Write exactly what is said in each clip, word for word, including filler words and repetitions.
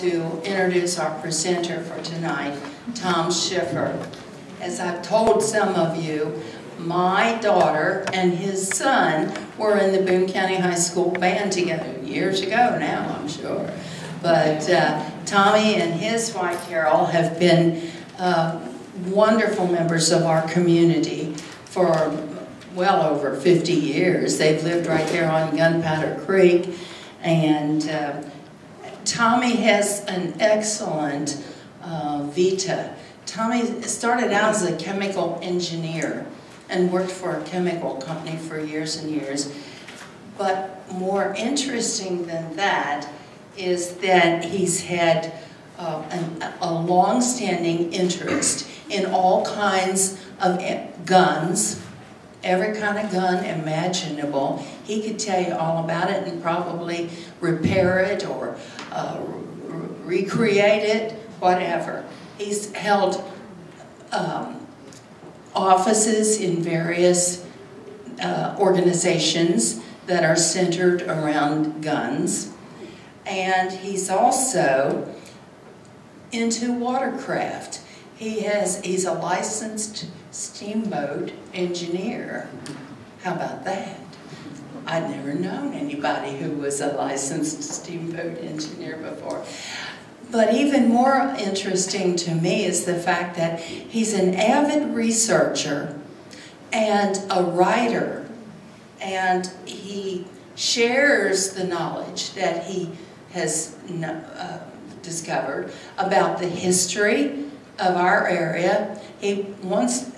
To introduce our presenter for tonight, Tom Schiffer. As I've told some of you, my daughter and his son were in the Boone County High School band together years ago now, I'm sure. But uh, Tommy and his wife, Carol, have been uh, wonderful members of our community for well over fifty years. They've lived right there on Gunpowder Creek, and uh, Tommy has an excellent uh, vita. Tommy started out as a chemical engineer and worked for a chemical company for years and years. But more interesting than that is that he's had uh, an, a long-standing interest in all kinds of guns, every kind of gun imaginable. He could tell you all about it and probably repair it or uh, re recreate it, whatever. He's held um, offices in various uh, organizations that are centered around guns. And he's also into watercraft. He has, he's a licensed steamboat engineer. How about that? I'd never known anybody who was a licensed steamboat engineer before. But even more interesting to me is the fact that he's an avid researcher and a writer, and he shares the knowledge that he has uh, discovered about the history of our area. He once,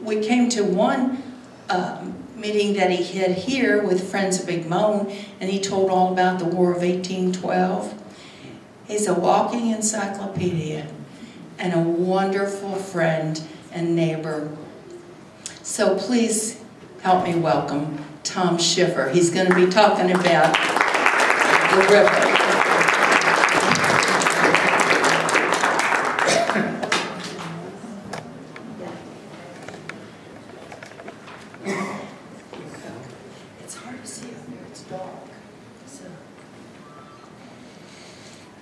we came to one uh, meeting that he had here with Friends of Big Bone, and he told all about the War of eighteen twelve. He's a walking encyclopedia and a wonderful friend and neighbor. So please help me welcome Tom Schiffer. He's going to be talking about the river.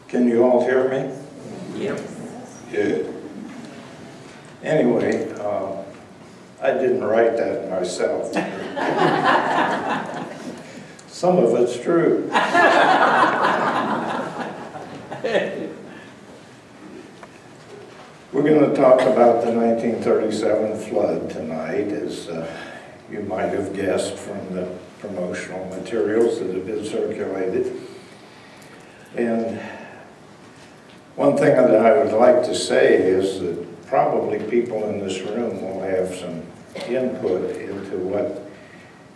Can you all hear me? Yep. Good. Anyway, uh, I didn't write that myself. Some of it's true. We're going to talk about the nineteen thirty-seven flood tonight, as uh, you might have guessed from the promotional materials that have been circulated. And one thing that I would like to say is that probably people in this room will have some input into what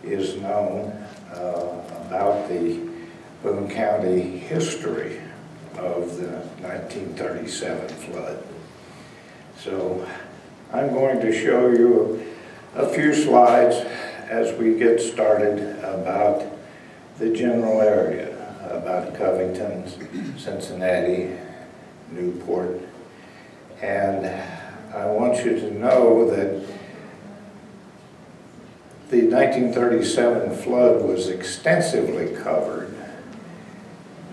is known uh, about the Boone County history of the nineteen thirty-seven flood. So I'm going to show you a few slides as we get started about the general area, about Covington, Cincinnati, Newport, and I want you to know that the nineteen thirty-seven flood was extensively covered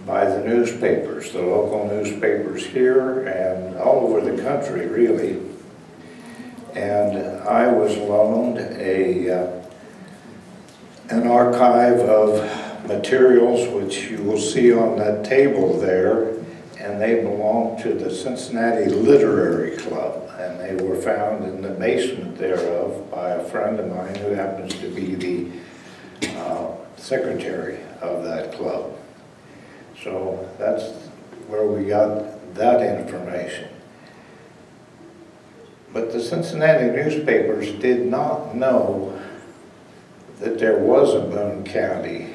by the newspapers, the local newspapers here and all over the country, really. And I was loaned a uh, an archive of materials, which you will see on that table there, and they belong to the Cincinnati Literary Club, and they were found in the basement thereof by a friend of mine who happens to be the uh, secretary of that club. So that's where we got that information. But the Cincinnati newspapers did not know that there was a Boone County,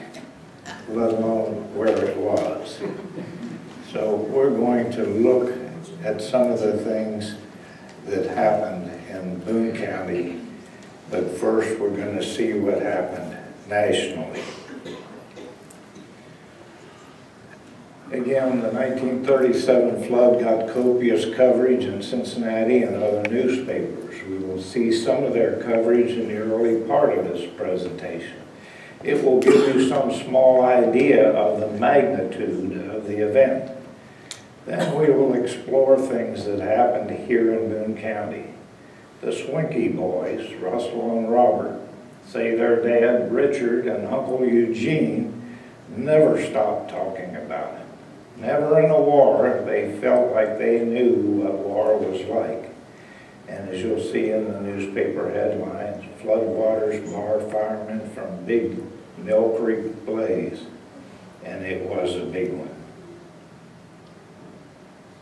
let alone where it was. So we're going to look at some of the things that happened in Boone County, but first we're going to see what happened nationally. Again, the nineteen thirty-seven flood got copious coverage in Cincinnati and other newspapers. We will see some of their coverage in the early part of this presentation. It will give you some small idea of the magnitude of the event. Then we will explore things that happened here in Boone County. The Swinkie boys, Russell and Robert, say their dad, Richard, and Uncle Eugene never stopped talking about it. Never in the war, they felt like they knew what war was like. And as you'll see in the newspaper headlines, floodwaters bar firemen from Big Mill Creek blaze, and it was a big one.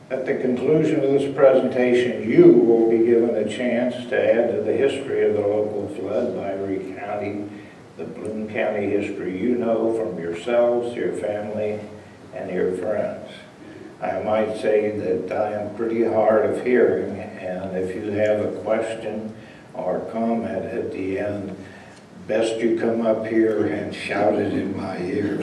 At the conclusion of this presentation, you will be given a chance to add to the history of the local flood by recounting the Boone County history you know from yourselves, your family, and your friends. I might say that I am pretty hard of hearing, and if you have a question or comment at the end, best you come up here and shout it in my ear.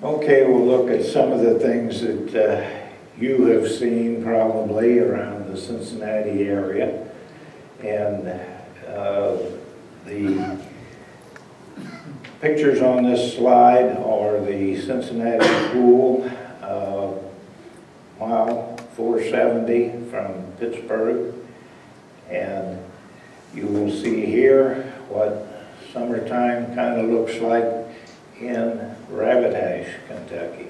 Okay, we'll look at some of the things that uh, you have seen probably around the Cincinnati area, and uh, the pictures on this slide are the Cincinnati Pool, uh, mile four seventy from Pittsburgh, and you will see here what summertime kind of looks like in Rabbit Hash, Kentucky.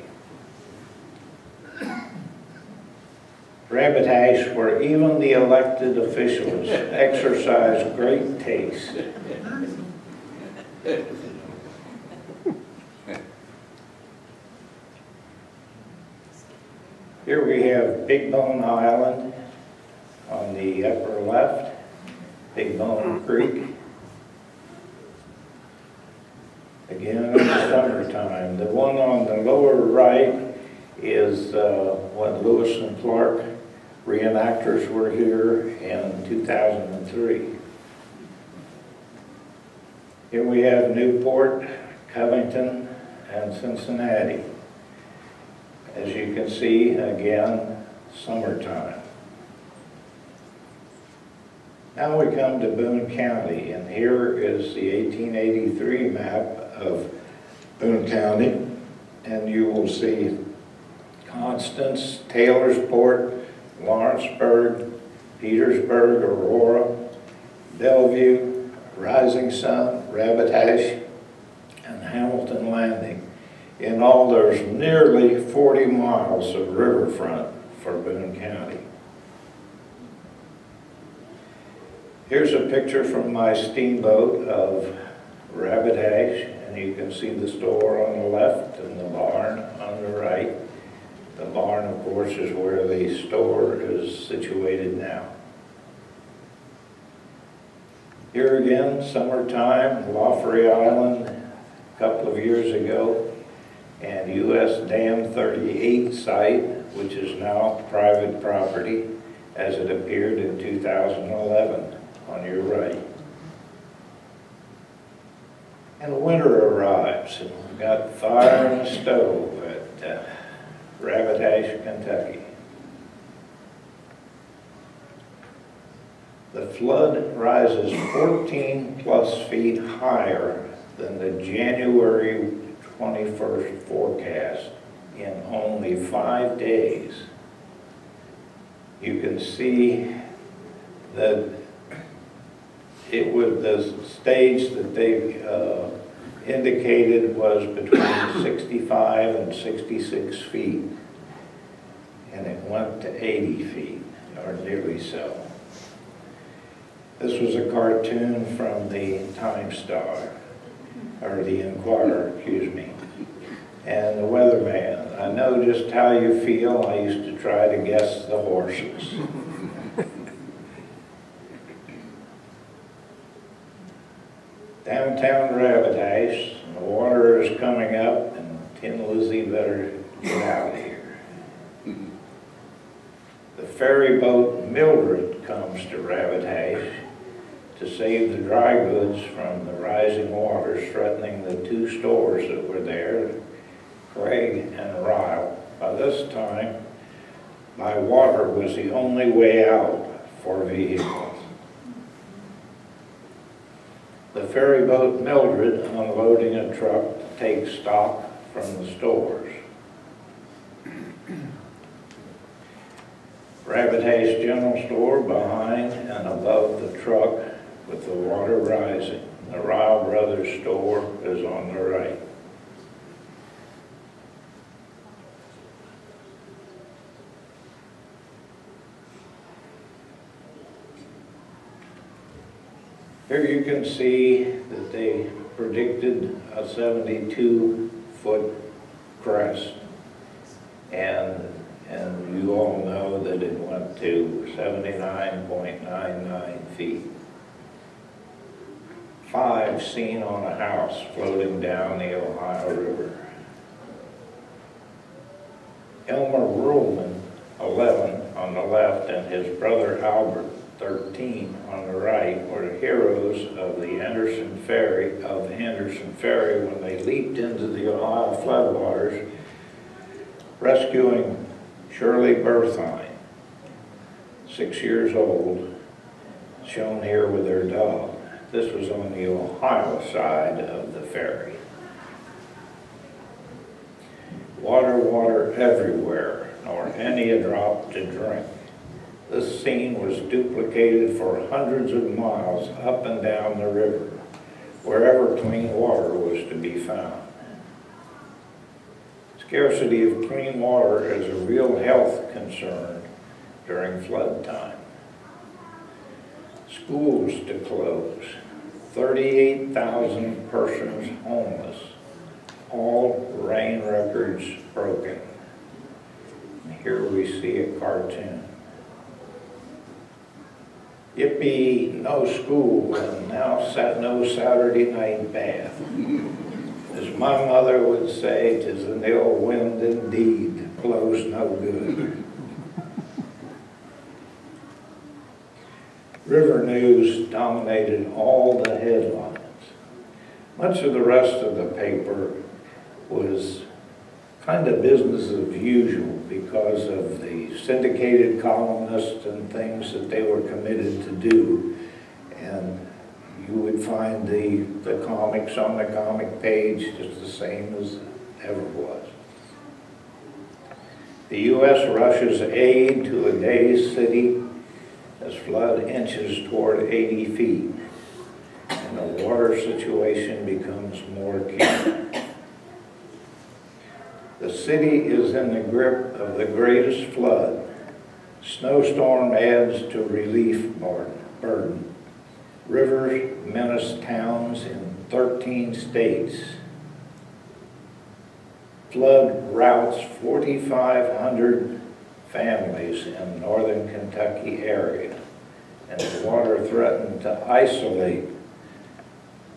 Rabbit Hash, where even the elected officials exercise great taste. Here we have Big Bone Island on the upper left, Big Bone Creek. Again, in the summertime. The one on the lower right is uh, when Lewis and Clark reenactors were here in two thousand three. Here we have Newport, Covington, and Cincinnati. As you can see, again, summertime. Now we come to Boone County, and here is the eighteen eighty-three map of Boone County, and you will see Constance, Taylorsport, Lawrenceburg, Petersburg, Aurora, Bellevue, Rising Sun, Rabbit Hash, and Hamilton Landing. In all, there's nearly forty miles of riverfront for Boone County. Here's a picture from my steamboat of Rabbit Hash. And you can see the store on the left and the barn on the right. The barn, of course, is where the store is situated now. Here again, summertime, Lawfrey Island a couple of years ago, and U S Dam thirty-eight site, which is now private property, as it appeared in two thousand eleven on your right. And winter arrives, and we've got fire in the stove at uh, Rabbit Hash, Kentucky. The flood rises fourteen plus feet higher than the January twenty-first forecast in only five days. You can see that it was the stage that they uh, indicated was between sixty-five and sixty-six feet, and it went to eighty feet, or nearly so. This was a cartoon from the Time Star, or the Enquirer, excuse me, and the weatherman. I know just how you feel. I used to try to guess the horses. Downtown Rabbit Hash, the water is coming up, and Tin Lizzie better get out of here. The ferry boat Mildred comes to Rabbit Hash to save the dry goods from the rising waters threatening the two stores that were there, Craig and Ryle. By this time, my water was the only way out for vehicles. The ferry boat Mildred, unloading a truck to take stock from the stores. Rabbit Hash General Store behind and above the truck with the water rising. The Ryle Brothers store is on the right. Here you can see that they predicted a seventy-two foot crest, and and you all know that it went to seventy-nine point nine nine feet. Five seen on a house floating down the Ohio River. Elmer Ruhlman, eleven, on the left, and his brother Albert, thirteen, on the right, were the heroes of the Anderson Ferry, of the Anderson Ferry when they leaped into the Ohio floodwaters, rescuing Shirley Berthine, six years old, shown here with her dog. This was on the Ohio side of the ferry. Water, water everywhere, nor any a drop to drink. This scene was duplicated for hundreds of miles up and down the river, wherever clean water was to be found. Scarcity of clean water is a real health concern during flood time. Schools to close, thirty-eight thousand persons homeless, all rain records broken. And here we see a cartoon. Yippee, no school, and now no Saturday night bath. As my mother would say, 'tis an ill wind indeed, blows no good. River news dominated all the headlines. Much of the rest of the paper was kind of business as usual, because of the syndicated columnists and things that they were committed to do. And you would find the, the comics on the comic page just the same as it ever was. The U S rushes aid to a dazed city as flood inches toward eighty feet and the water situation becomes more acute. The city is in the grip of the greatest flood. Snowstorm adds to relief burden. Rivers menace towns in thirteen states. Flood routs forty-five hundred families in northern Kentucky area, and the water threatened to isolate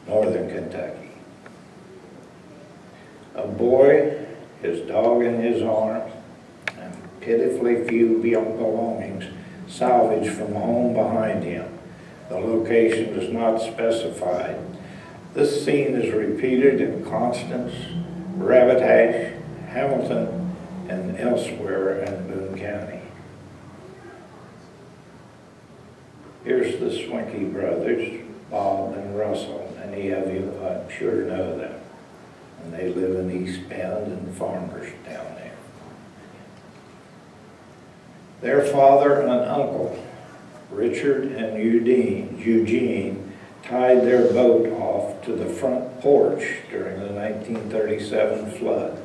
northern Kentucky. A boy, his dog in his arms, and pitifully few belongings salvaged from home behind him. The location is not specified. This scene is repeated in Constance, Rabbit Hash, Hamilton, and elsewhere in Boone County. Here's the Swinkie brothers, Bob and Russell. Many of you, I'm sure, know them. And they live in East Bend and farmers down there. Their father and uncle, Richard and Eugene, Eugene, tied their boat off to the front porch during the nineteen thirty-seven flood.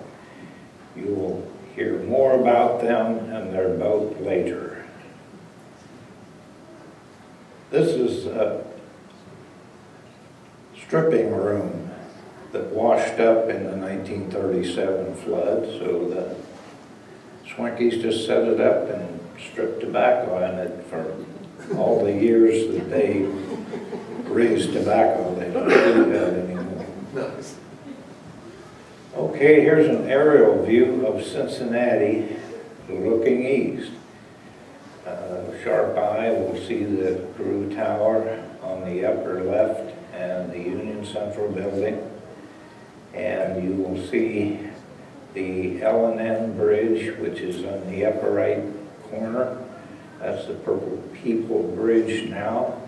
You will hear more about them and their boat later. This is a stripping room that washed up in the nineteen thirty-seven flood, so the Swinkies just set it up and stripped tobacco in it for all the years that they raised tobacco. They don't do that anymore. Nice. Okay, here's an aerial view of Cincinnati looking east. Uh, sharp eye will see the Crew Tower on the upper left and the Union Central building. And you will see the L and N Bridge, which is on the upper right corner. That's the Purple People Bridge now.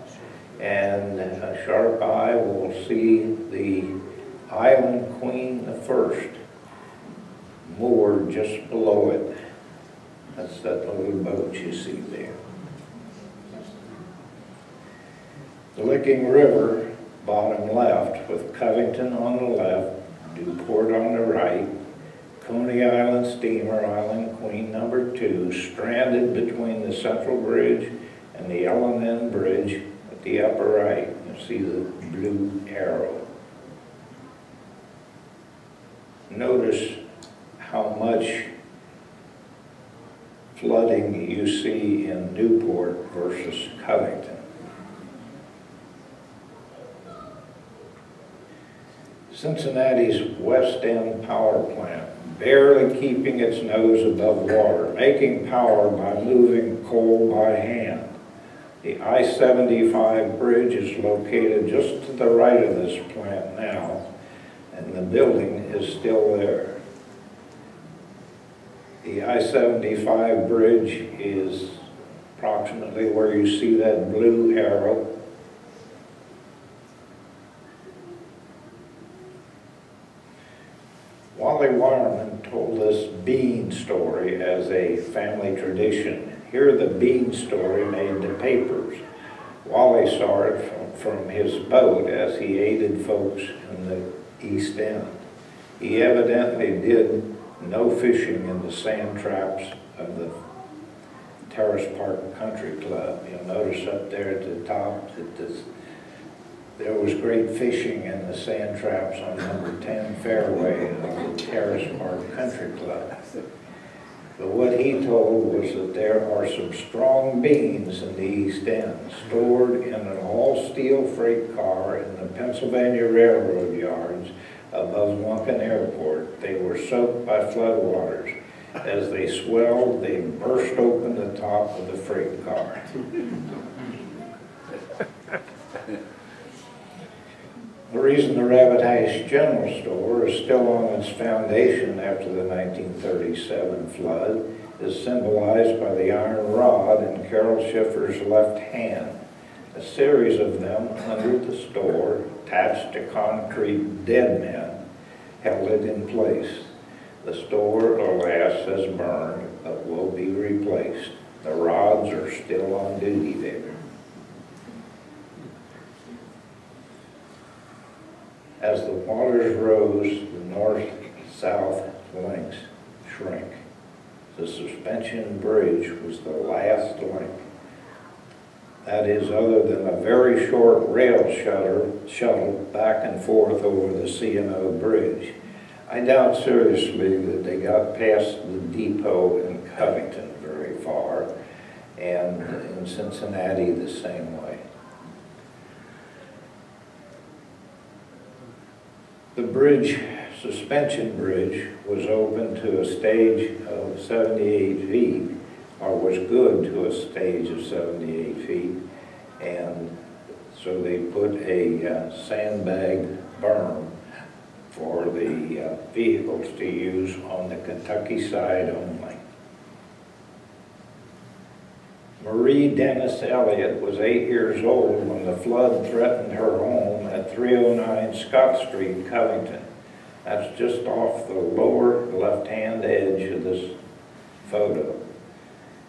And a sharp eye will see the Island Queen the First, moored just below it. That's that little boat you see there. The Licking River, bottom left, with Covington on the left, Newport on the right, Coney Island Steamer Island Queen Number Two, stranded between the Central Bridge and the L and N Bridge at the upper right. You see the blue arrow. Notice how much flooding you see in Newport versus Covington. Cincinnati's West End power plant, barely keeping its nose above water, making power by moving coal by hand. The I seventy-five bridge is located just to the right of this plant now, and the building is still there. The I seventy-five bridge is approximately where you see that blue arrow. Wally Wireman told this bean story as a family tradition. Here the bean story made the papers. Wally saw it from, from his boat as he aided folks in the East End. He evidently did no fishing in the sand traps of the Taylorsport Country Club. You'll notice up there at the top that this, there was great fishing in the sand traps on number ten fairway of the Taylorsport Country Club. But what he told was that there are some strong beans in the East End, stored in an all-steel freight car in the Pennsylvania Railroad yards above Lincoln Airport. They were soaked by floodwaters. As they swelled, they burst open the top of the freight car. The reason the Rabbit Hash General Store is still on its foundation after the nineteen thirty-seven flood is symbolized by the iron rod in Carol Schiffer's left hand. A series of them under the store, attached to concrete dead men, held it in place. The store, alas, has burned, but will be replaced. The rods are still on duty there. As the waters rose, the north-south links shrink. The suspension bridge was the last link. That is, other than a very short rail shuttle back and forth over the C and O Bridge. I doubt seriously that they got past the depot in Covington very far, and in Cincinnati the same way. The bridge, suspension bridge, was open to a stage of seventy-eight feet, or was good to a stage of seventy-eight feet, and so they put a uh, sandbag berm for the uh, vehicles to use on the Kentucky side only. Marie Dennis Elliott was eight years old when the flood threatened her home at three oh nine Scott Street, Covington. That's just off the lower left-hand edge of this photo.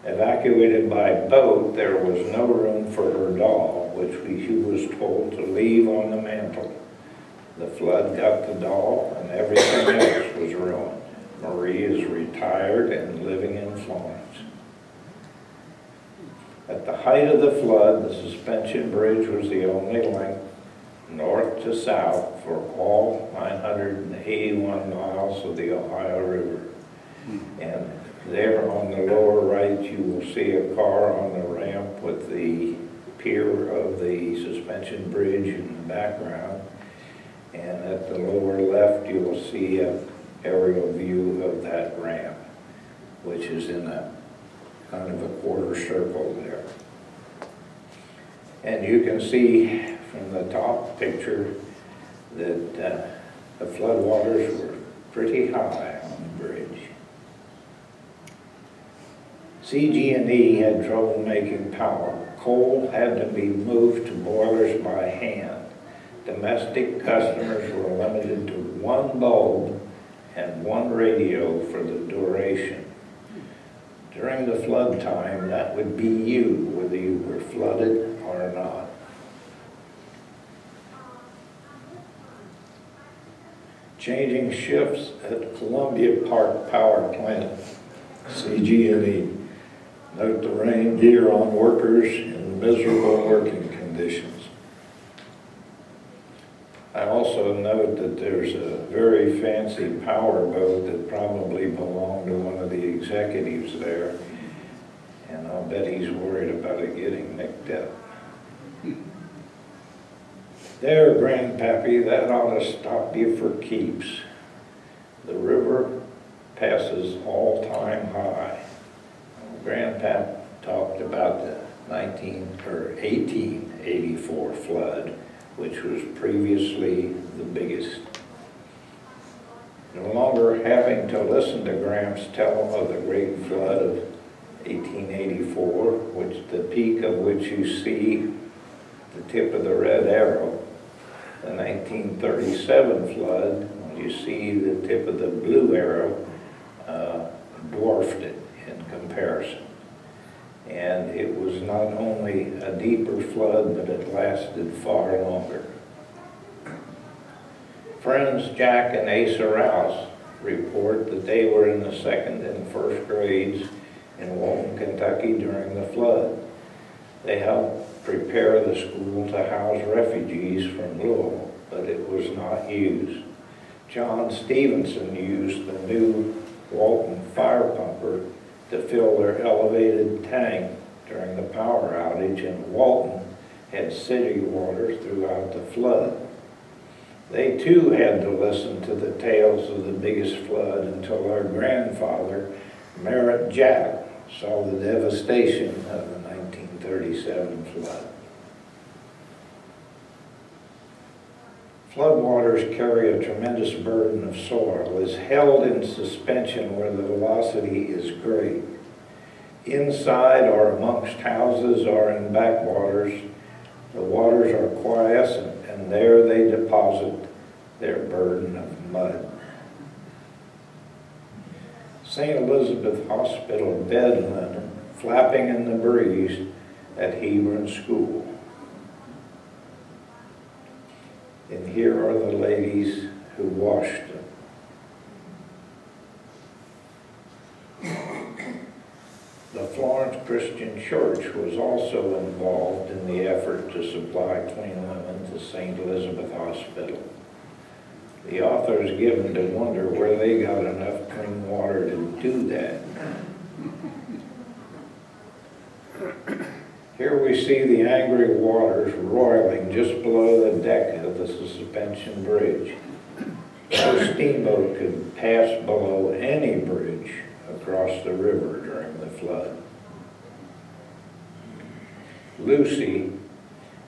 Evacuated by boat, there was no room for her doll, which she was told to leave on the mantel. The flood got the doll, and everything else was ruined. Marie is retired and living in Florence. At the height of the flood, the suspension bridge was the only link north to south for all nine hundred eighty-one miles of the Ohio River. And there on the lower right, you will see a car on the ramp with the pier of the suspension bridge in the background. And at the lower left, you will see an aerial view of that ramp, which is in a kind of a quarter circle there. And you can see from the top picture that uh, the floodwaters were pretty high on the bridge. C G and E had trouble making power. Coal had to be moved to boilers by hand. Domestic customers were limited to one bulb and one radio for the duration. During the flood time, that would be you, whether you were flooded or not. Changing shifts at Columbia Park Power Plant, C G and E. Note the reindeer on workers in miserable working conditions. I also note that there's a very fancy power boat that probably belonged to one of the executives there, and I'll bet he's worried about it getting nicked up. There, Grandpappy, that ought to stop you for keeps. The river passes all-time high. Grandpap talked about the nineteen or eighteen eighty-four flood, which was previously the biggest. No longer having to listen to Gramps tell of the great flood of eighteen eighty-four, which the peak of which you see the tip of the red arrow. The nineteen thirty-seven flood, when you see the tip of the blue arrow, uh, dwarfed it in comparison. And it was not only a deeper flood, but it lasted far longer. Friends Jack and Asa Rouse report that they were in the second and first grades in Walton, Kentucky during the flood. They helped prepare the school to house refugees from Louisville, but it was not used. John Stevenson used the new Walton fire pumper to fill their elevated tank during the power outage, and Walton had city water throughout the flood. They too had to listen to the tales of the biggest flood until our grandfather, Merritt Jack, saw the devastation of the nineteen thirty-seven flood. Floodwaters carry a tremendous burden of soil, is held in suspension where the velocity is great. Inside or amongst houses or in backwaters, the waters are quiescent, and there they deposit their burden of mud. Saint Elizabeth Hospital bed linen flapping in the breeze at Hebron School. And here are the ladies who washed them. The Florence Christian Church was also involved in the effort to supply clean linen to Saint Elizabeth Hospital. The author is given to wonder where they got enough clean water to do that. Here we see the angry waters roiling just below the deck of the suspension bridge. No steamboat could pass below any bridge across the river during the flood. Lucy,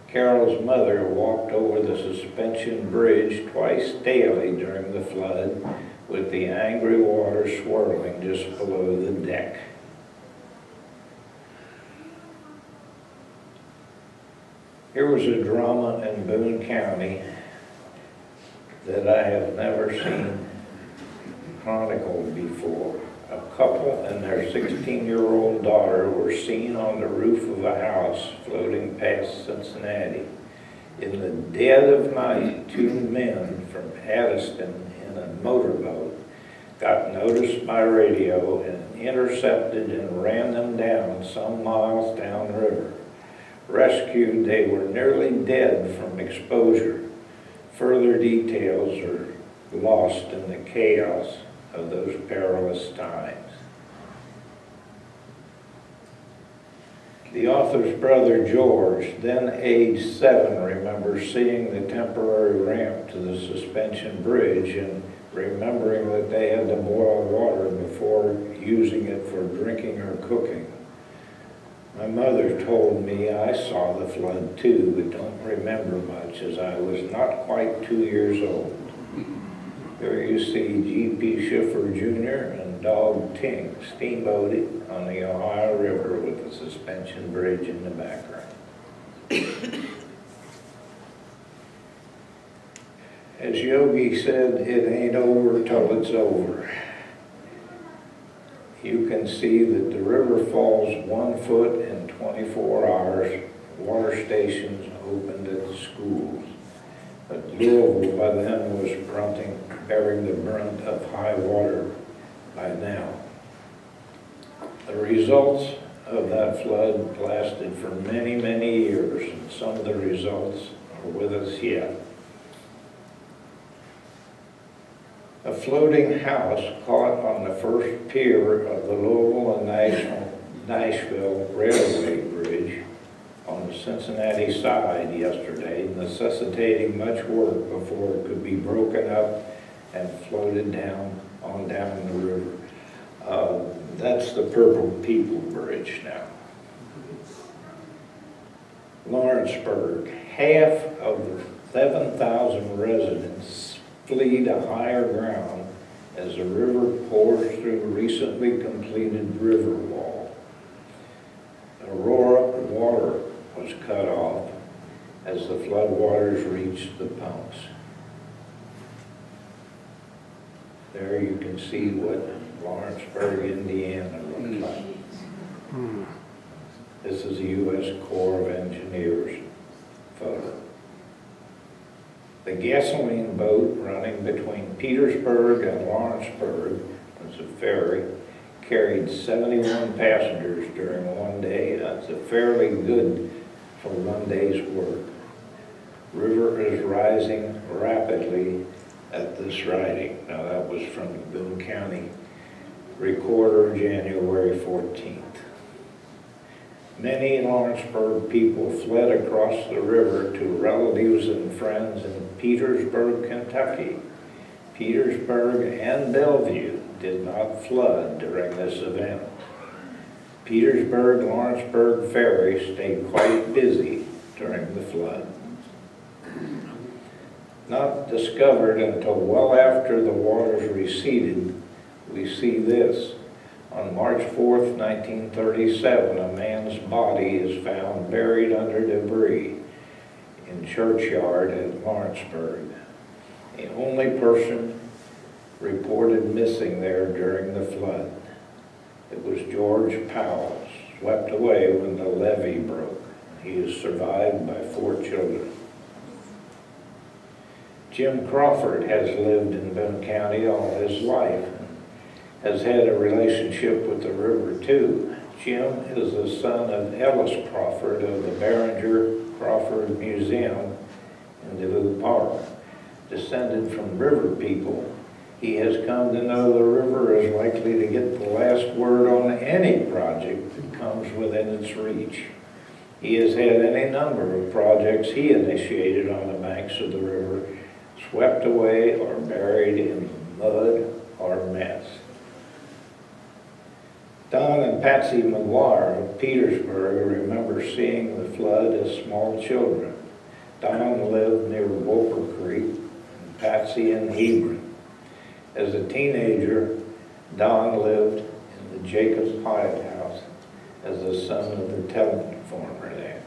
Carol's mother, walked over the suspension bridge twice daily during the flood, with the angry waters swirling just below the deck. Here was a drama in Boone County that I have never seen chronicled before. A couple and their sixteen-year-old daughter were seen on the roof of a house floating past Cincinnati. In the dead of night, two men from Addiston in a motorboat got noticed by radio and intercepted and ran them down some miles downriver. Rescued, they were nearly dead from exposure. Further details are lost in the chaos of those perilous times. The author's brother George, then age seven, remembers seeing the temporary ramp to the suspension bridge and remembering that they had to boil water before using it for drinking or cooking. My mother told me I saw the flood too, but don't remember much as I was not quite two years old. Here you see G P Schiffer Junior and Dog Ting steamboating on the Ohio River with the suspension bridge in the background. As Yogi said, it ain't over till it's over. You can see that the river falls one foot in twenty-four hours. Water stations opened at the schools. But Louisville by then was brunting, bearing the brunt of high water by now. The results of that flood lasted for many, many years, and some of the results are with us yet. A floating house caught on the first pier of the Louisville and National, Nashville Railway Bridge on the Cincinnati side yesterday, necessitating much work before it could be broken up and floated down on down the river. Uh, that's the Purple People Bridge now. Lawrenceburg, half of the seven thousand residents flee to higher ground as the river pours through recently completed river wall. Aurora water was cut off as the floodwaters reached the pumps. There you can see what Lawrenceburg, Indiana looks like. Mm. This is the U S Corps of Engineers photo. The gasoline boat running between Petersburg and Lawrenceburg, that's a ferry, carried seventy-one passengers during one day. That's a fairly good for one day's work. River is rising rapidly at this writing. Now that was from the Boone County Recorder, January fourteenth. Many Lawrenceburg people fled across the river to relatives and friends in Petersburg, Kentucky. Petersburg and Bellevue did not flood during this event. Petersburg-Lawrenceburg Ferry stayed quite busy during the flood. Not discovered until well after the waters receded, we see this. On March fourth, nineteen thirty-seven, a man's body is found buried under debris in churchyard at Lawrenceburg. The only person reported missing there during the flood. It was George Powell, swept away when the levee broke. He is survived by four children. Jim Crawford has lived in Boone County all his life, has had a relationship with the river too. Jim is the son of Ellis Crawford of the Barringer Crawford Museum in Duluth Park. Descended from river people, he has come to know the river is likely to get the last word on any project that comes within its reach. He has had any number of projects he initiated on the banks of the river swept away or buried in mud or mess. Don and Patsy McGuire of Petersburg remember seeing the flood as small children. Don lived near Gunpowder Creek, and Patsy in Hebron. As a teenager, Don lived in the Jacob's Pilot House as the son of the tenement farmer there.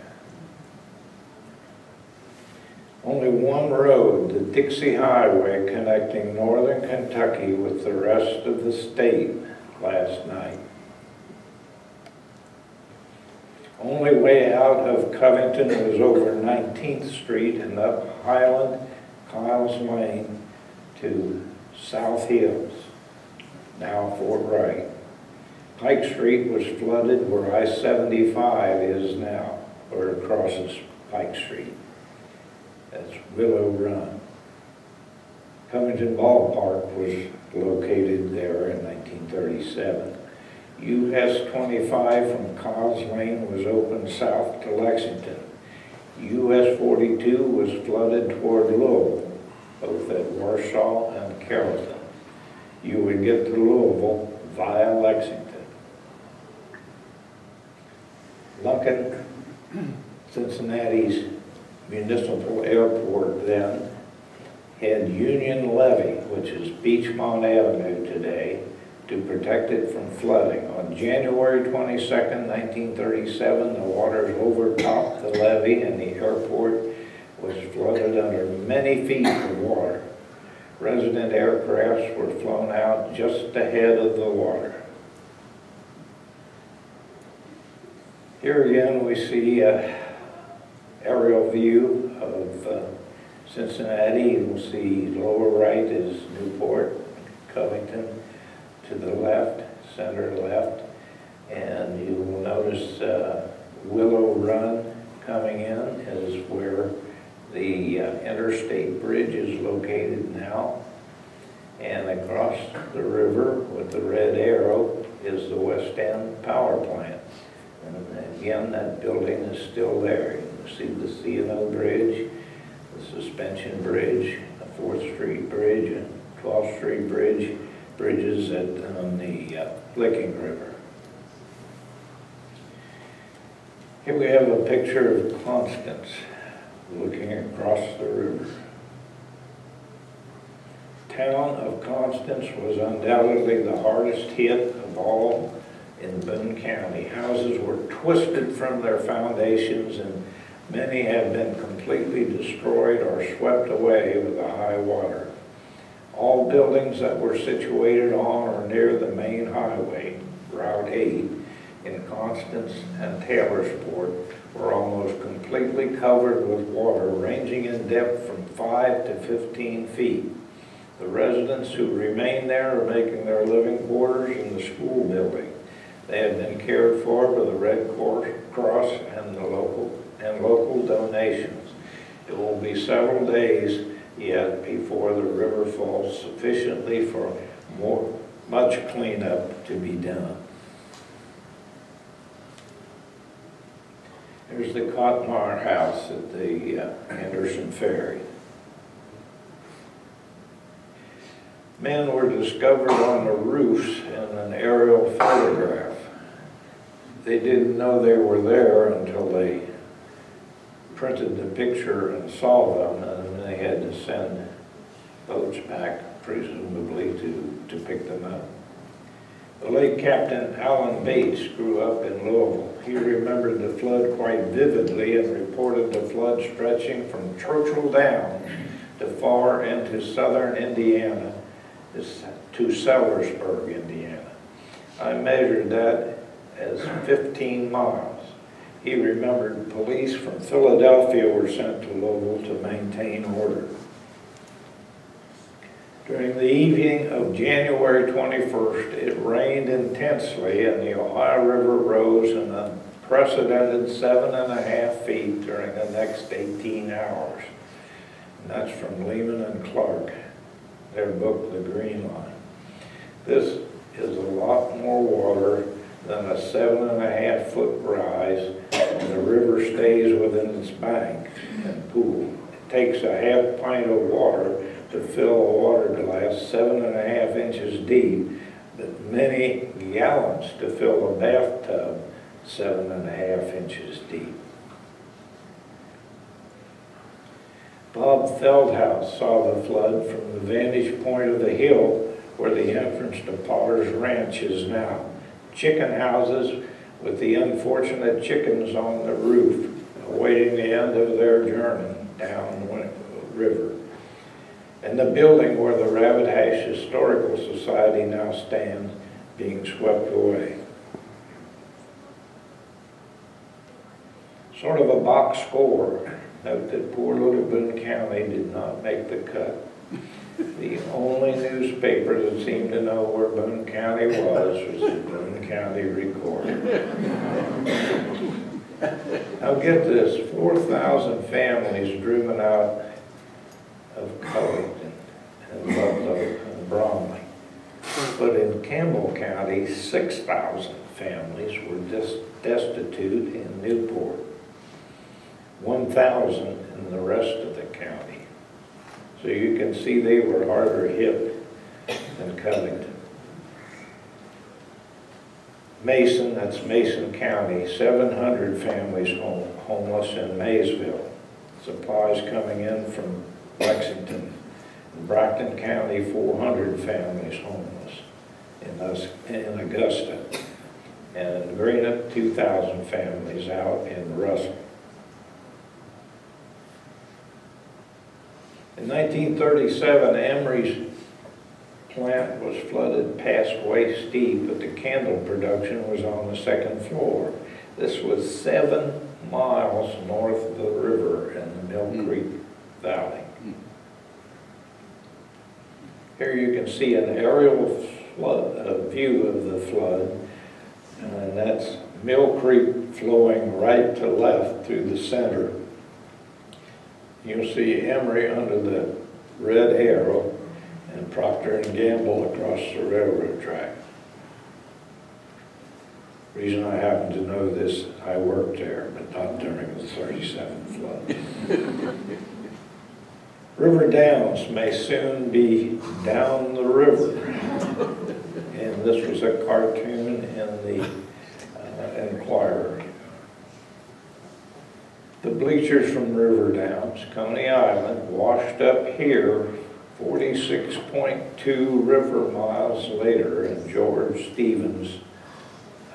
Only one road, the Dixie Highway, connecting northern Kentucky with the rest of the state last night. Only way out of Covington was over nineteenth Street and up Highland, Kyle's Lane to South Hills, now Fort Wright. Pike Street was flooded where I seventy-five is now, or it crosses Pike Street. That's Willow Run. Covington Ballpark was located there in nineteen thirty-seven. U S twenty-five from Kyle's Lane was opened south to Lexington. U S forty-two was flooded toward Louisville, both at Warsaw and Carrollton. You would get to Louisville via Lexington. Lincoln, Cincinnati's municipal airport then, had Union Levee, which is Beachmont Avenue today, to protect it from flooding. On January twenty-second, nineteen thirty-seven, the waters overtopped the levee and the airport was flooded under many feet of water. Resident aircrafts were flown out just ahead of the water. Here again we see an aerial view of uh, Cincinnati. You will see lower right is Newport, Covington, to the left, center left, and you will notice uh, Willow Run coming in is where the uh, interstate bridge is located now, and across the river with the red arrow is the West End power plant. And again, that building is still there. You can see the C and O bridge, the suspension bridge, the fourth street bridge, and twelfth street bridge, bridges at, on the uh, Licking River. Here we have a picture of Constance looking across the river. The town of Constance was undoubtedly the hardest hit of all in Boone County. Houses were twisted from their foundations, and many have been completely destroyed or swept away with the high water. All buildings that were situated on or near the main highway, Route eight, in Constance and Taylorsport, were almost completely covered with water, ranging in depth from five to fifteen feet. The residents who remain there are making their living quarters in the school building. They have been cared for by the Red Cross and the local and local donations. It will be several days yet before the river falls sufficiently for more much cleanup to be done. There's the Cotmar House at the uh, Anderson Ferry. Men were discovered on the roofs in an aerial photograph. They didn't know they were there until they printed the picture and saw them, and they had to send boats back, presumably, to, to pick them up. The late Captain Alan Bates grew up in Louisville. He remembered the flood quite vividly and reported the flood stretching from Churchill down to far into southern Indiana, to Sellersburg, Indiana. I measured that as fifteen miles. He remembered police from Philadelphia were sent to Louisville to maintain order. During the evening of January twenty-first, it rained intensely, and the Ohio River rose an unprecedented seven and a half feet during the next eighteen hours. And that's from Lehman and Clark, their book, The Green Line. This is a lot more water than a seven and a half foot rise, and the river stays within its bank and pool. It takes a half pint of water to fill a water glass seven and a half inches deep, but many gallons to fill a bathtub seven and a half inches deep. Bob Feldhouse saw the flood from the vantage point of the hill where the entrance to Potter's Ranch is now. Chicken houses with the unfortunate chickens on the roof awaiting the end of their journey down the river. And the building where the Rabbit Hash Historical Society now stands being swept away. Sort of a box score. Note that poor little Boone County did not make the cut. The only newspaper that seemed to know where Boone County was was the Boone County Recorder. Now get this, four thousand families driven out of Covington and Butler and Bromley. But in Campbell County, six thousand families were destitute in Newport, one thousand in the rest of the county. So you can see they were harder hit than Covington. Mason, that's Mason County, seven hundred families home, homeless in Maysville. Supplies coming in from Lexington. In Brockton County, four hundred families homeless in, us, in Augusta. And in Greenup, two thousand families out in Russell. In In nineteen thirty-seven, Amory's plant was flooded past waist deep, but the candle production was on the second floor. This was seven miles north of the river in the Mill mm. Creek Valley. Mm. Here you can see an aerial flood, a view of the flood, and that's Mill Creek flowing right to left through the center. You'll see Emory under the red arrow and Procter and Gamble across the railroad track. The reason I happen to know this, I worked there, but not during the thirty-seven flood. River Downs may soon be down the river. And this was a cartoon in the uh, Enquirer. The bleachers from River Downs, Coney Island, washed up here forty-six point two river miles later in George Stevens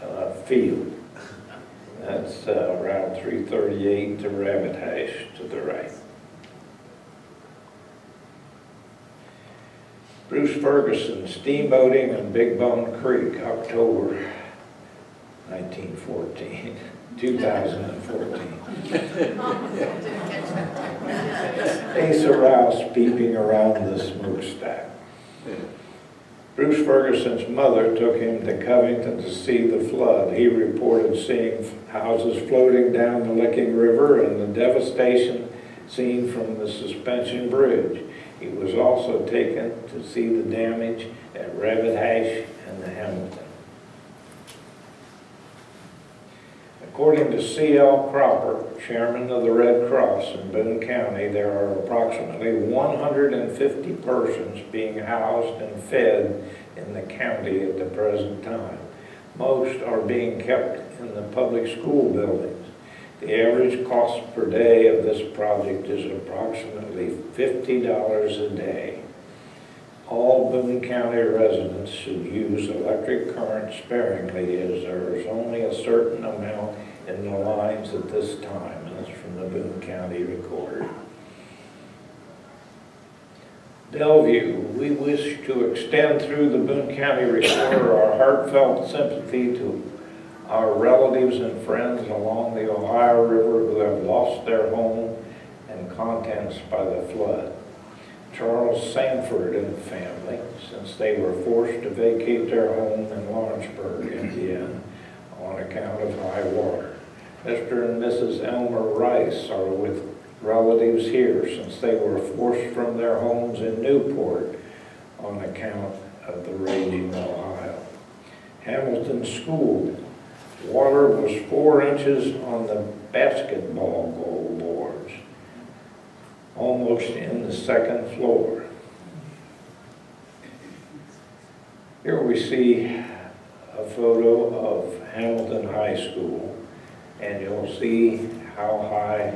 uh, Field. That's uh, Route three thirty-eight to Rabbit Hash to the right. Bruce Ferguson, steamboating on Big Bone Creek, October nineteen fourteen, two thousand fourteen. Asa Rouse peeping around the smokestack. Bruce Ferguson's mother took him to Covington to see the flood. He reported seeing houses floating down the Licking River and the devastation seen from the suspension bridge. He was also taken to see the damage at Rabbit Hash and the Hamilton. According to C L Cropper, chairman of the Red Cross in Boone County, there are approximately one hundred fifty persons being housed and fed in the county at the present time. Most are being kept in the public school buildings. The average cost per day of this project is approximately fifty dollars a day. All Boone County residents should use electric current sparingly, as there is only a certain amount in the lines at this time, and it's from the Boone County Recorder. Bellevue, we wish to extend through the Boone County Recorder our heartfelt sympathy to our relatives and friends along the Ohio River who have lost their home and contents by the flood. Charles Sanford and family, since they were forced to vacate their home in Lawrenceburg, Indiana, on account of high water. Mister and Missus Elmer Rice are with relatives here, since they were forced from their homes in Newport on account of the raging Ohio. Hamilton School. Water was four inches on the basketball goal boards, almost in the second floor. Here we see a photo of Hamilton High School, and you'll see how high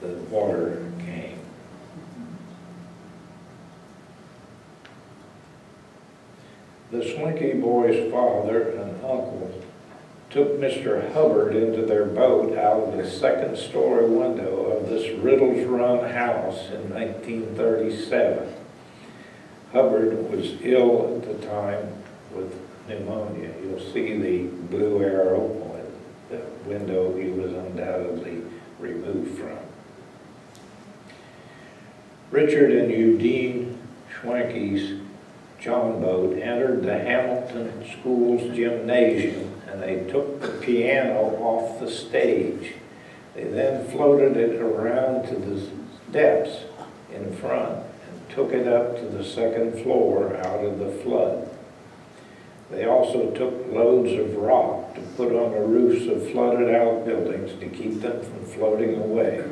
the water came. The Swinkie boy's father and uncle took Mister Hubbard into their boat out of the second story window of this Riddles Run house in nineteen thirty-seven. Hubbard was ill at the time with pneumonia. You'll see the blue arrow on the window he was undoubtedly removed from. Richard and Eugene Schwankie's John boat entered the Hamilton School's gymnasium, and they took the piano off the stage. They then floated it around to the steps in front and took it up to the second floor out of the flood. They also took loads of rock to put on the roofs of flooded out buildings to keep them from floating away.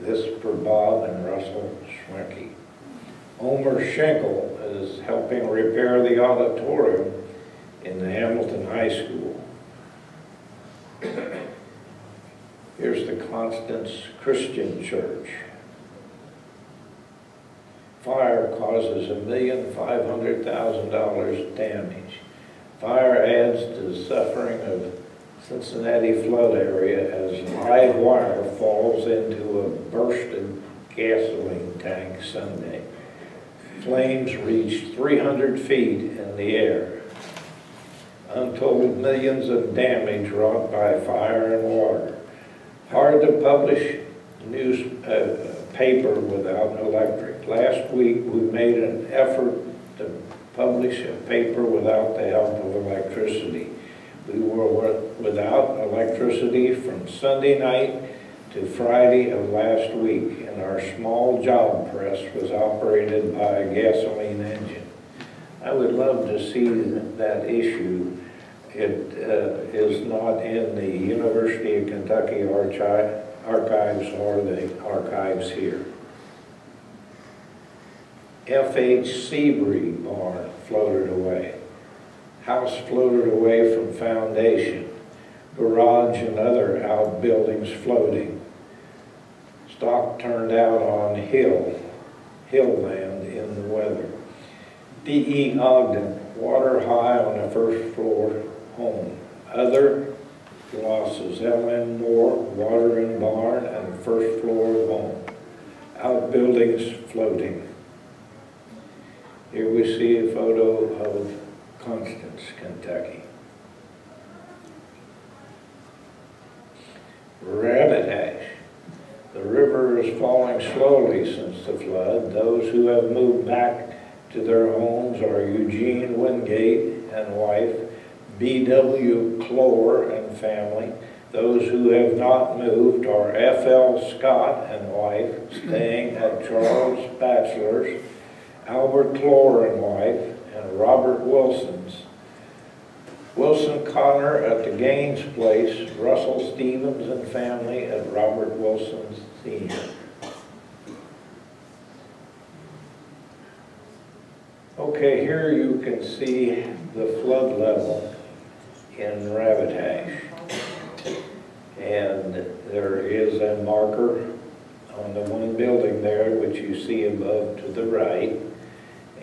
This for Bob and Russell Swinkie. Omer Schenkel is helping repair the auditorium in the Hamilton High School. Here's the Constance Christian Church. Fire causes one million five hundred thousand dollars damage. Fire adds to the suffering of Cincinnati flood area as live wire falls into a bursted gasoline tank Sunday. Flames reached three hundred feet in the air. Untold millions of damage wrought by fire and water. Hard to publish newspaper uh, without electric. Last week we made an effort to publish a paper without the help of electricity. We were without electricity from Sunday night to Friday of last week, and our small job press was operated by a gasoline engine. I would love to see that issue. It uh, is not in the University of Kentucky archi archives or the archives here. F H Seabury barn floated away. House floated away from foundation. Garage and other outbuildings floating. Stock turned out on hill, hill land in the weather. D E Ogden, water high on the first floor home. Other losses, L M Moore, water in barn and first floor home. Outbuildings floating. Here we see a photo of Constance, Kentucky. Rabbit Hash. The river is falling slowly since the flood. Those who have moved back to their homes are Eugene Wingate and wife, B W Clore and family. Those who have not moved are F L Scott and wife, staying at Charles Bachelor's, Albert Clore and wife, and Robert Wilson's. Wilson Connor at the Gaines Place, Russell Stevens and family at Robert Wilson's Senior. Okay, here you can see the flood level in Rabbit Hash. And there is a marker on the one building there, which you see above to the right,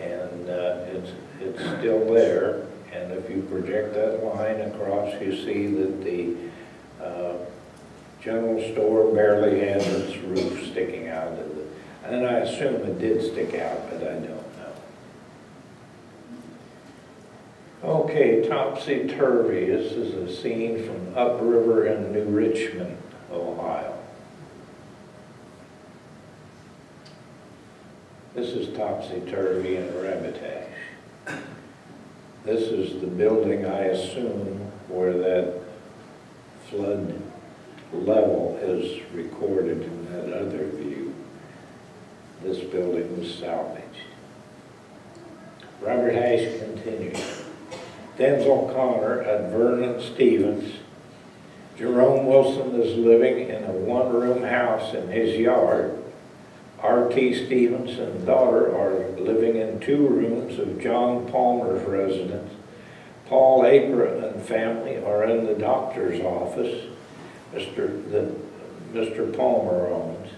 and uh, it's, it's still there. And if you project that line across, you see that the uh, general store barely has its roof sticking out of it. And I assume it did stick out, but I don't know. Okay, topsy-turvy. This is a scene from upriver in New Richmond, Ohio. This is topsy-turvy in Rabbit Hash. This is the building, I assume, where that flood level is recorded in that other view. This building was salvaged. Robert Hash continued. Denzel Connor at Vernon Stevens. Jerome Wilson is living in a one-room house in his yard. R T Stevens and daughter are living in two rooms of John Palmer's residence. Paul Apra and family are in the doctor's office Mister that Mister Palmer owns.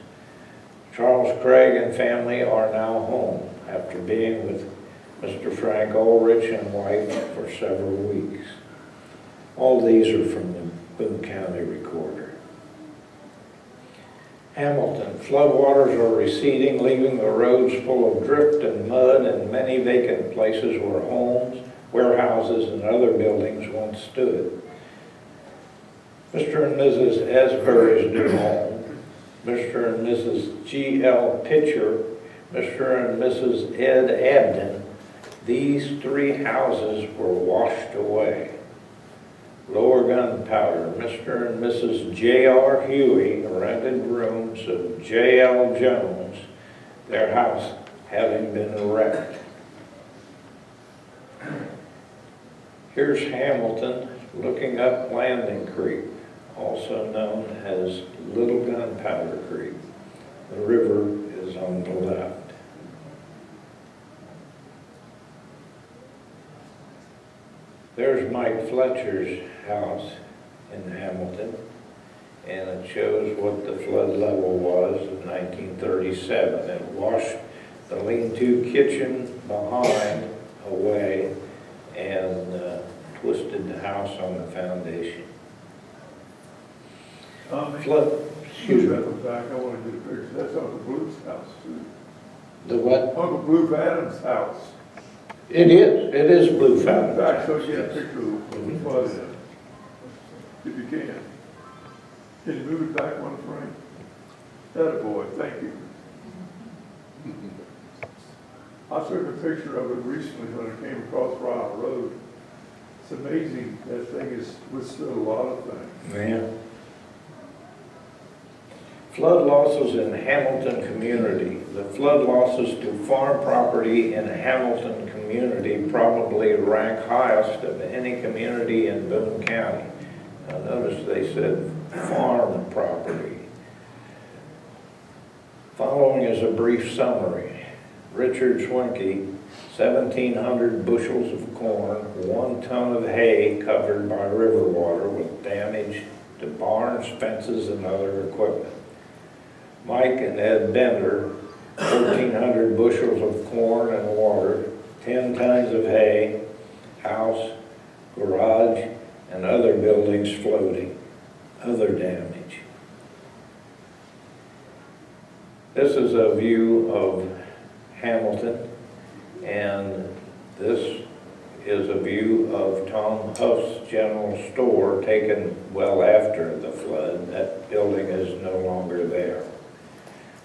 Charles Craig and family are now home after being with Mister Frank Ulrich and wife for several weeks. All these are from the Boone County Recorder. Hamilton, floodwaters are receding, leaving the roads full of drift and mud and many vacant places where homes, warehouses, and other buildings once stood. Mister and Missus Esbury's new home, Mister and Missus G L Pitcher, Mister and Missus Ed Abden, these three houses were washed away. Lower Gunpowder, Mister and Missus J R Huey rented rooms of J L Jones, their house having been wrecked. Here's Hamilton looking up Landing Creek, also known as Little Gunpowder Creek. The river is on the left. There's Mike Fletcher's house in Hamilton, and it shows what the flood level was in nineteen thirty-seven. It washed the lean-to kitchen behind away and uh, twisted the house on the foundation. Flood, Excuse me. Back. I want to get a picture. That's Uncle Blue's house, too. The what? Uncle Blue Adams' house. It is. It is Blue Fountain. Back, so you have a picture of what it is, if you can. Can you move it back one frame? That a boy. Thank you. I took a picture of it recently when I came across Ryle Road. It's amazing that thing has withstood a lot of things. Man. Flood losses in Hamilton community. The flood losses to farm property in Hamilton community probably rank highest of any community in Boone County. Now notice they said farm property. Following is a brief summary. Richard Swinkie, seventeen hundred bushels of corn, one ton of hay covered by river water with damage to barns, fences, and other equipment. Mike and Ed Bender, fourteen hundred bushels of corn and water, ten tons of hay, house, garage, and other buildings floating, other damage. This is a view of Hamilton, and this is a view of Tom Huff's general store taken well after the flood. That building is no longer there.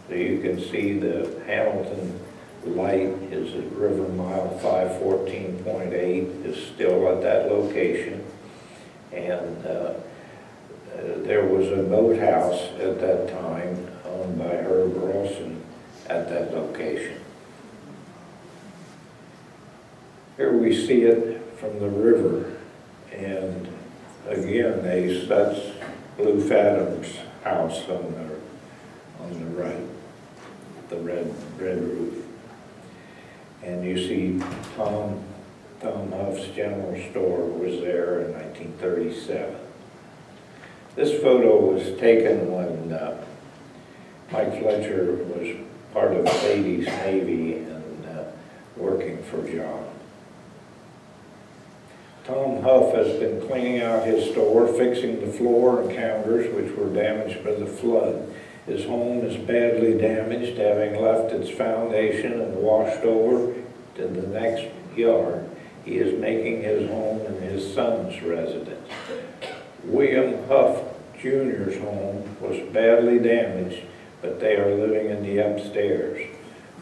So you can see the Hamilton light is at River Mile five fourteen point eight, is still at that location. And uh, uh, there was a boathouse at that time owned by Herb Rawson at that location. Here we see it from the river. And again, they, that's Blue Fathom's house on the, on the right. The red, red roof. And you see Tom, Tom Huff's general store was there in nineteen thirty-seven. This photo was taken when uh, Mike Fletcher was part of the eighties Navy and uh, working for John. Tom Huff has been cleaning out his store, fixing the floor and counters which were damaged by the flood. His home is badly damaged, having left its foundation and washed over to the next yard. He is making his home in his son's residence. William Huff Junior's home was badly damaged, but they are living in the upstairs.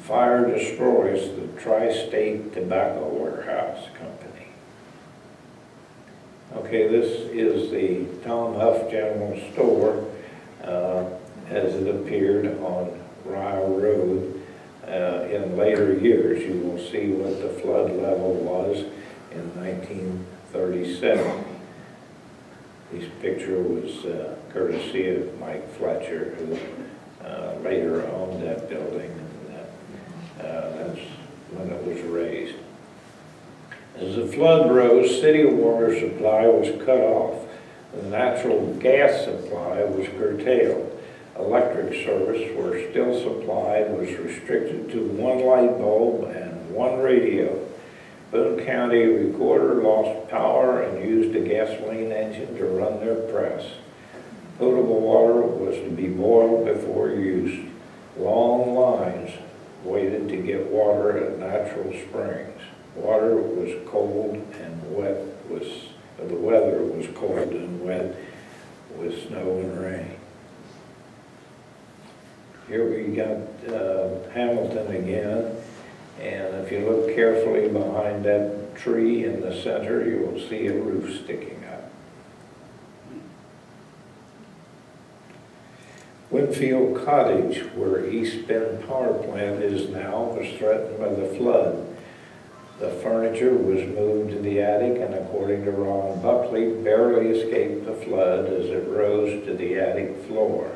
Fire destroys the Tri-State Tobacco Warehouse Company. Okay, this is the Tom Huff General Store uh, as it appeared on Ryle Road uh, in later years. You will see what the flood level was in nineteen thirty-seven. This picture was uh, courtesy of Mike Fletcher, who uh, later owned that building, and uh, uh, that's when it was raised. As the flood rose, city water supply was cut off. The natural gas supply was curtailed. Electric service, where still supplied, was restricted to one light bulb and one radio. Boone County Recorder lost power and used a gasoline engine to run their press. Potable water was to be boiled before use. Long lines waited to get water at natural springs. Water was cold and wet, was, the weather was cold and wet with snow and rain. Here we got uh, Hamilton again, and if you look carefully behind that tree in the center, you will see a roof sticking up. Winfield Cottage, where East Bend Power Plant is now, was threatened by the flood. The furniture was moved to the attic, and according to Ron Buckley, barely escaped the flood as it rose to the attic floor.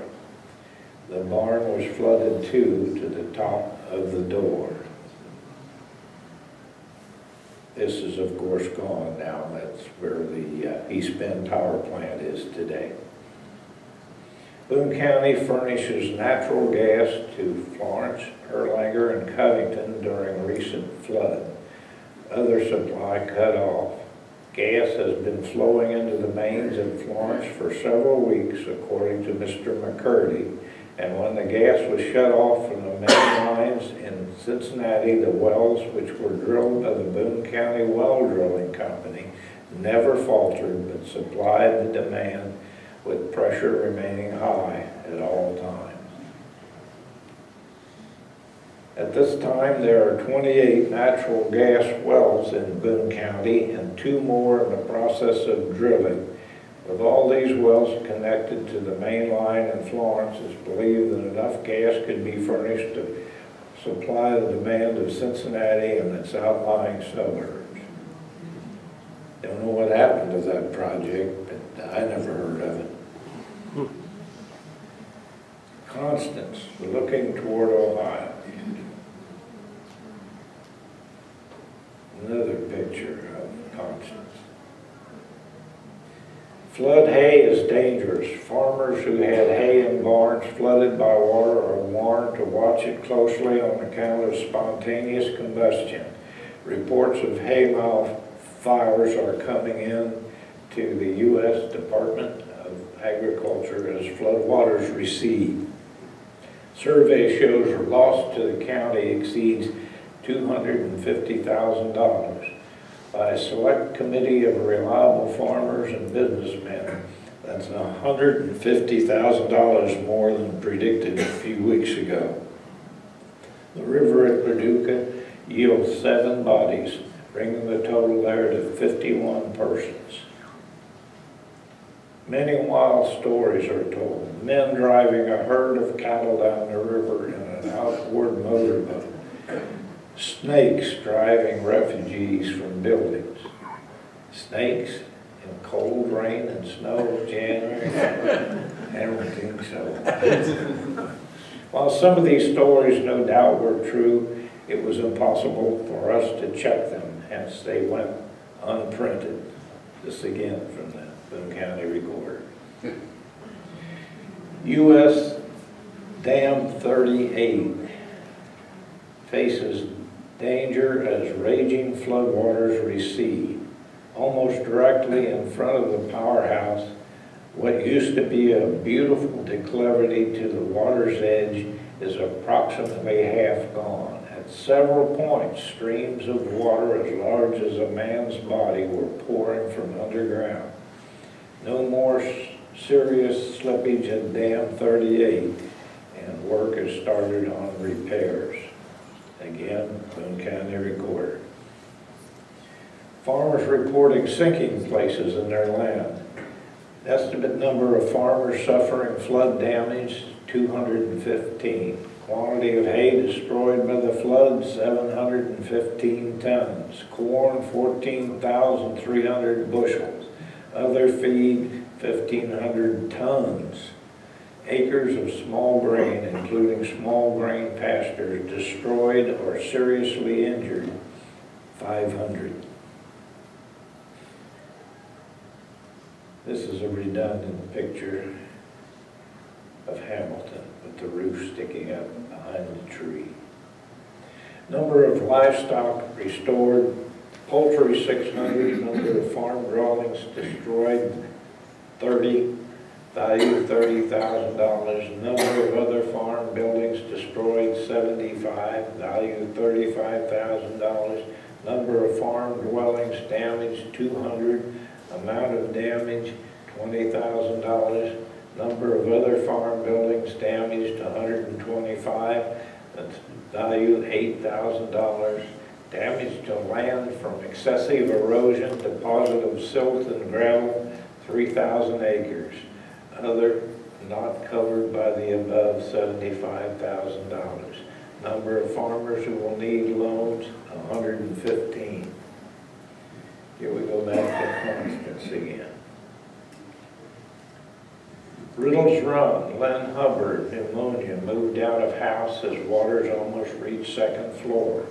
The barn was flooded too, to the top of the door. This is, of course, gone now. That's where the uh, East Bend Power Plant is today. Boone County furnishes natural gas to Florence, Erlanger, and Covington during recent flood. Other supply cut off. Gas has been flowing into the mains in Florence for several weeks, according to Mister McCurdy, and when the gas was shut off from the main lines in Cincinnati, the wells which were drilled by the Boone County Well Drilling Company never faltered but supplied the demand with pressure remaining high at all times. At this time, there are twenty-eight natural gas wells in Boone County and two more in the process of drilling. With all these wells connected to the main line in Florence, it's believed that enough gas could be furnished to supply the demand of Cincinnati and its outlying suburbs. Don't know what happened to that project, but I never heard of it. Constance, looking toward Ohio. Another picture of Constance. Flood hay is dangerous. Farmers who had hay in barns flooded by water are warned to watch it closely on account of spontaneous combustion. Reports of haymow fires are coming in to the U S Department of Agriculture as flood waters recede. Survey shows the loss to the county exceeds two hundred fifty thousand dollars. By a select committee of reliable farmers and businessmen, that's one hundred fifty thousand dollars more than predicted a few weeks ago. The river at Paducah yields seven bodies, bringing the total there to fifty-one persons. Many wild stories are told. Men driving a herd of cattle down the river in an outboard motorboat. Snakes driving refugees from buildings. Snakes in cold rain and snow, January, everything so. While some of these stories no doubt were true, it was impossible for us to check them, hence they went unprinted. This again from the Boone County Recorder. U S Dam thirty-eight faces danger as raging floodwaters recede. Almost directly in front of the powerhouse, what used to be a beautiful declivity to the water's edge is approximately half gone. At several points, streams of water as large as a man's body were pouring from underground. No more serious slippage at Dam thirty-eight, and work has started on repairs. Again, Boone County Recorder. Farmers reporting sinking places in their land. Estimate number of farmers suffering flood damage, two hundred fifteen. Quantity of hay destroyed by the flood, seven hundred fifteen tons. Corn, fourteen thousand three hundred bushels. Other feed, fifteen hundred tons. Acres of small grain, including small grain pastures, destroyed or seriously injured, five hundred. This is a redundant picture of Hamilton with the roof sticking up behind the tree. Number of livestock restored, poultry six hundred, number of farm dwellings destroyed, thirty. Value thirty thousand dollars, number of other farm buildings destroyed seventy-five, value thirty-five thousand dollars, number of farm dwellings damaged two hundred, amount of damage twenty thousand dollars, number of other farm buildings damaged one hundred twenty-five, value eight thousand dollars, damage to land from excessive erosion, deposit of silt and gravel, three thousand acres. Other not covered by the above seventy-five thousand dollars. Number of farmers who will need loans, one hundred fifteen. Here we go back to Constance again. Riddles Run, Len Hubbard, pneumonia, moved out of house as waters almost reached second floor.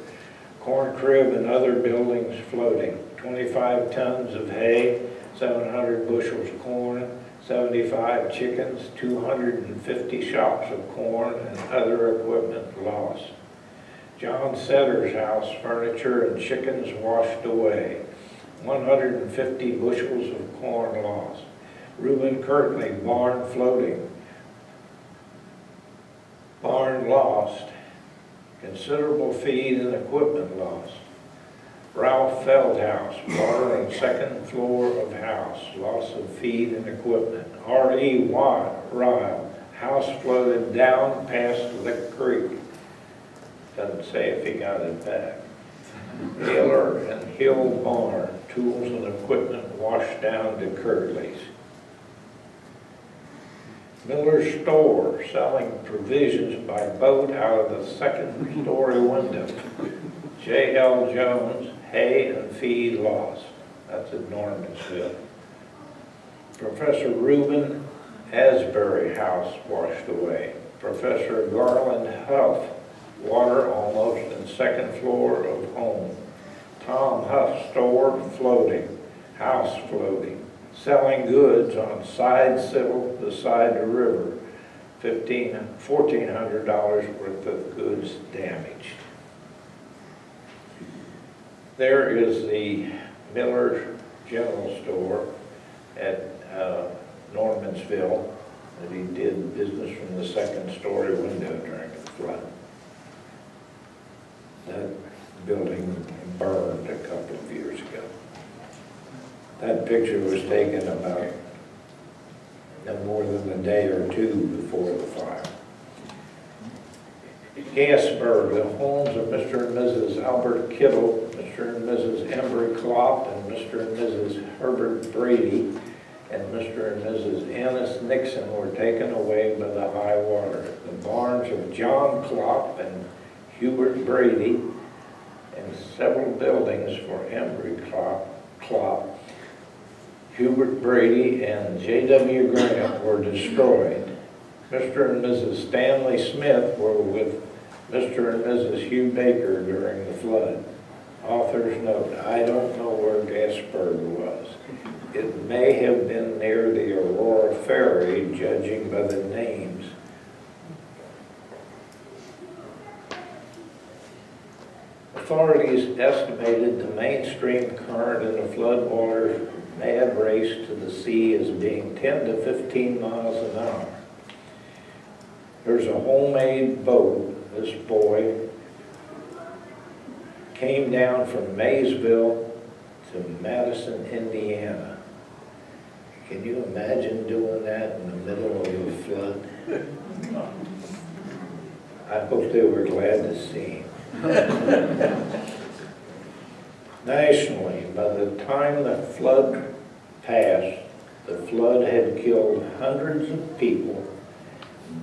Corn crib and other buildings floating. twenty-five tons of hay, seven hundred bushels of corn, seventy-five chickens, two hundred fifty shops of corn, and other equipment lost. John Setter's house, furniture, and chickens washed away. one hundred fifty bushels of corn lost. Reuben Kirtley, barn floating, barn lost, considerable feed and equipment lost. Ralph Feldhouse, water on second floor of house, loss of feed and equipment. R E. Watt, Ryle, house floated down past Lick Creek. Doesn't say if he got it back. Miller and Hill Barn, tools and equipment washed down to Curley's. Miller's store, selling provisions by boat out of the second story window. J L Jones, hay and feed lost. That's at Normansville. Professor Reuben Asbury house washed away. Professor Garland Huff, water almost in second floor of home. Tom Huff store floating, house floating. Selling goods on side civil beside the river. fourteen hundred dollars worth of goods damaged. There is the Miller General Store at uh, Normansville that he did business from the second story window during the flood. That building burned a couple of years ago. That picture was taken about no more than a day or two before the fire. Gasburg, the homes of Mister and Missus Albert Kittle, Mister and Missus Ember Klopp, and Mister and Missus Herbert Brady, and Mister and Missus Annis Nixon were taken away by the high water. The barns of John Klopp and Hubert Brady, and several buildings for Ember Klopp, Klopp, Hubert Brady, and J W Grant were destroyed. Mister and Missus Stanley Smith were with Mister and Missus Hugh Baker during the flood. Author's note, I don't know where Gasburg was. It may have been near the Aurora Ferry, judging by the names. Authorities estimated the mainstream current in the flood waters mad race to the sea as being ten to fifteen miles an hour. There's a homemade boat. This boy came down from Maysville to Madison, Indiana. Can you imagine doing that in the middle of a flood? I hope they were glad to see him. Nationally, by the time the flood passed, the flood had killed hundreds of people,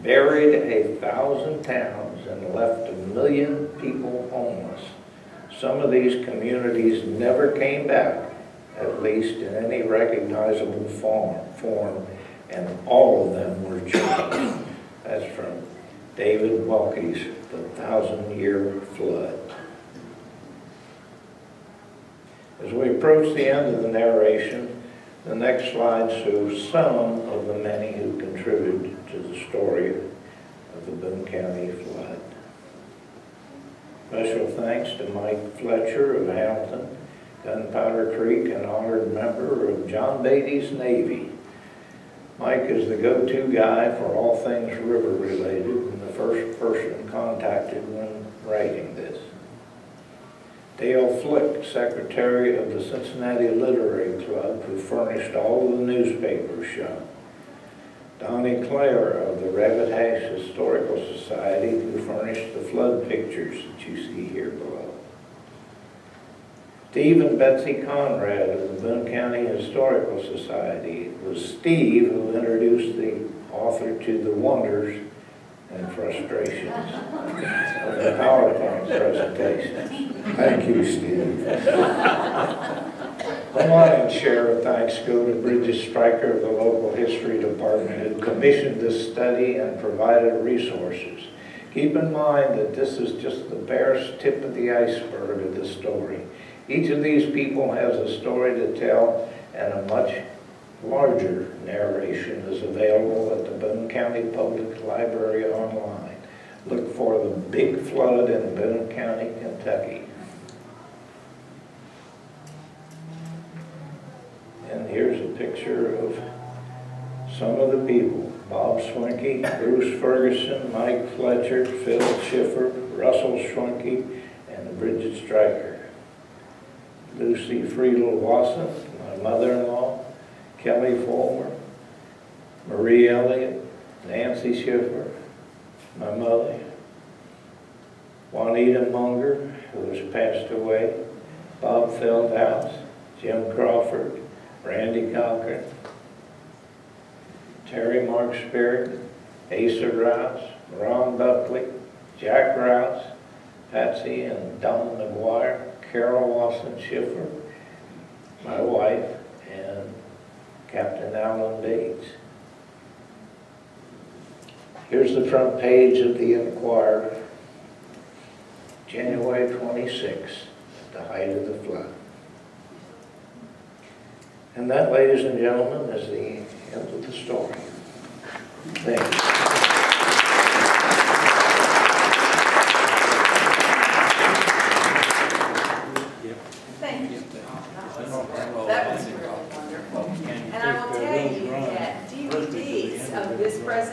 buried a thousand towns, and left a million people homeless. Some of these communities never came back, at least in any recognizable form, and all of them were children. That's from David Wilkie's The Thousand Year Flood. As we approach the end of the narration, the next slide shows some of the many who contributed to the story of the Boone County flood. Special thanks to Mike Fletcher of Hamilton, Gunpowder Creek, an honored member of John Beatty's Navy. Mike is the go-to guy for all things river-related and the first person contacted when writing this. Dale Flick, secretary of the Cincinnati Literary Club, who furnished all of the newspapers shown. Donnie Clare of the Rabbit Hash Historical Society, who furnished the flood pictures that you see here below. Steve and Betsy Conrad of the Boone County Historical Society. It was Steve who introduced the author to the wonders and frustrations of the PowerPoint presentations. Thank you, Steve. The lion's share of thanks go to Bridget Stryker of the local history department, who commissioned this study and provided resources. Keep in mind that this is just the barest tip of the iceberg of the story. Each of these people has a story to tell, and a much larger narration is available at the Boone County Public Library online. Look for The Big Flood in Boone County, Kentucky. picture of some of the people: Bob Swinkie, Bruce Ferguson, Mike Fletcher, Phil Schiffer, Russell Swinkie, and Bridget Stryker, Lucy Friedel Wasson, my mother-in-law, Kelly Fulmer, Marie Elliott, Nancy Schiffer, my mother, Juanita Munger, who has passed away, Bob Feldhouse, Jim Crawford, Randy Cochran, Terry Mark Spirit, Asa Rouse, Ron Buckley, Jack Rouse, Patsy and Don McGuire, Carol Watson Schiffer, my wife, and Captain Alan Bates. Here's the front page of the Enquirer, January twenty-sixth, at the height of the flood. And that, ladies and gentlemen, is the end of the story. Thanks. That was really wonderful. And I will tell you that D V Ds of this presentation